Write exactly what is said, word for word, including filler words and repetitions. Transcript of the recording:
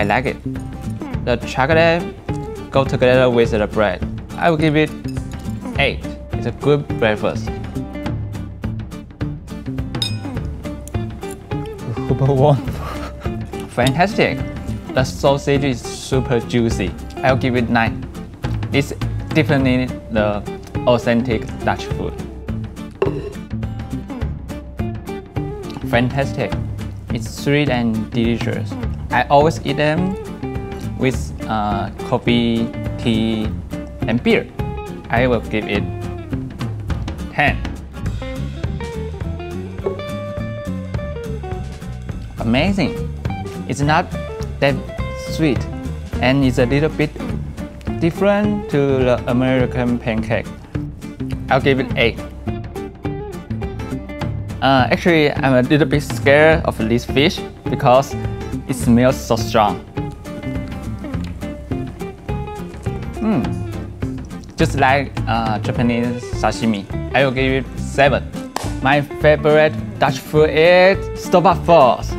I like it. The chocolate goes together with the bread. I will give it eight. It's a good breakfast. Super warm. Fantastic. The sausage is super juicy. I'll give it nine. It's definitely the authentic Dutch food. Fantastic. It's sweet and delicious. I always eat them with uh, coffee, tea, and beer. I will give it ten. Amazing. It's not that sweet and it's a little bit different to the American pancake. I'll give it eight. Uh, actually, I'm a little bit scared of this fish because it smells so strong. Mm. Just like uh, Japanese sashimi. I will give it seven. My favorite Dutch food is stroopwafels.